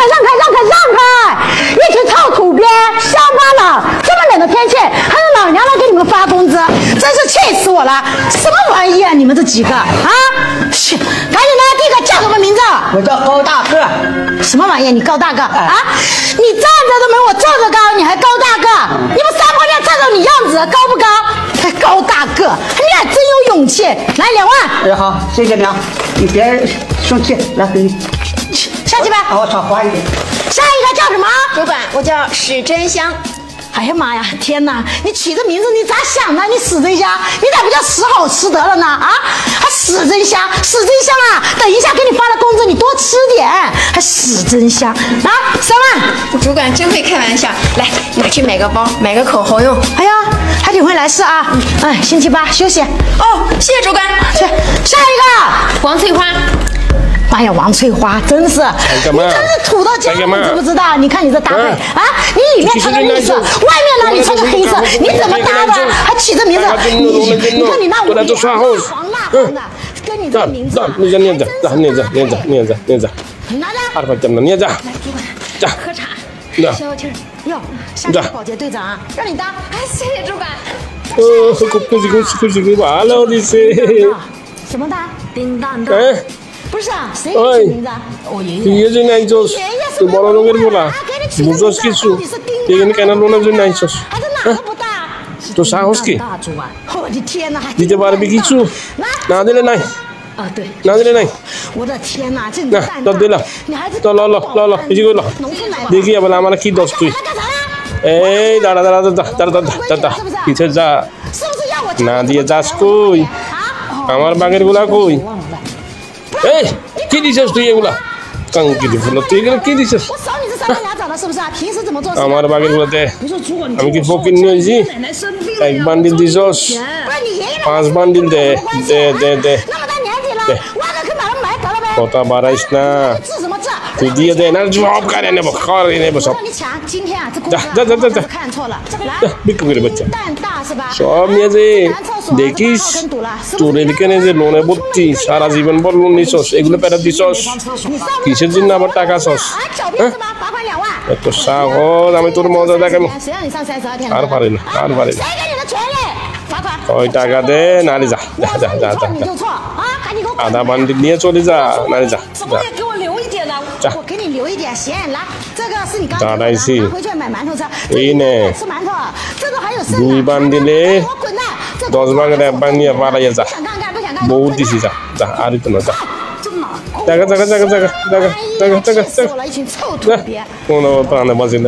让开！一直臭土鳖，乡巴佬！这么冷的天气，还有老娘来给你们发工资，真是气死我了！什么玩意啊，你们这几个啊！切，赶紧来，第一个叫什么名字？我叫高大个。什么玩意？你高大个啊？你站着都没我坐着高，你还高大个？你们三泡面看到你样子高不高？还高大个，你俩真有勇气！来2万。哎，好，谢谢娘，你别生气，来给你。 下去呗，好，少花一点。下一个叫什么？主管，我叫史真香。哎呀妈呀，天哪！你取这名字你咋想的？你史真香，你咋不叫史好吃得了呢？啊，还史真香，史真香啊！等一下给你发了工资，你多吃点。还史真香，来3万。主管真会开玩笑，来拿去买个包，买个口红用。哎呀，还挺会来事啊。哎，星期八休息。哦，谢谢主管。去，下一个王翠花。 妈呀，王翠花真是，你真是土到家，你知不知道？你看你这搭配啊，你里面穿个绿色，外面呢你穿个黑色，你怎么搭的？还起这名字，你看你那五颜黄蜡黄的，跟你这名字，念着，拿着，念着，这喝茶，消消气儿。哟，下次保洁队长啊，让你搭，哎，谢谢主管。哦，恭喜，完了的是。什么搭？叮当当。 不是啊，谁给你取名字？我爷爷。爷爷那叫什么？我老龙给你了。不叫谁取？爷爷你看那龙那叫哪叫？还是哪个不大？都啥好取？我的天哪！你这把那给取，哪得了呢？啊对，哪得了呢？我的天哪，这那到对了，到老，你这个老，你给要不拿嘛？那给多少对？哎，打，你这咋？哪得咋取？俺们班给你过来取。 哎，给你些作业了，刚给你分了，这个给你些。我扫你这三个牙长了是不是啊？平时怎么做事？俺妈的把给我带，俺们给包给你些，带半斤的肉，半斤的，对。那么大年纪了，挖个坑把它埋得了呗。我打把他那。治什么治？你爹的，那就好不干了，那不好了，那不少。你抢，今天啊，这工资我看错了，来，别给我讲。蛋大是吧？小妹子。 দেখিস তোর এদিকে যে লোনে ভর্তি সারা জীবন পর লোন নিছস এগুলো পেটা দিছস কিসের জন্য আবার টাকা সস এত সাহস আমি তোর মজা দেখাবো আর পারি না ওই টাকা দে নারে যা যা আধা বান্ডিল নিয়ে চলে যা নারে যা যা 留一点咸，来，这个是你刚才拿回去买馒头吃。对呢，吃馒头，这个还有剩的。你班的嘞，到时候给他班里发了也咋？没底气咋？阿里怎么咋？这个，我那我不让他放心了。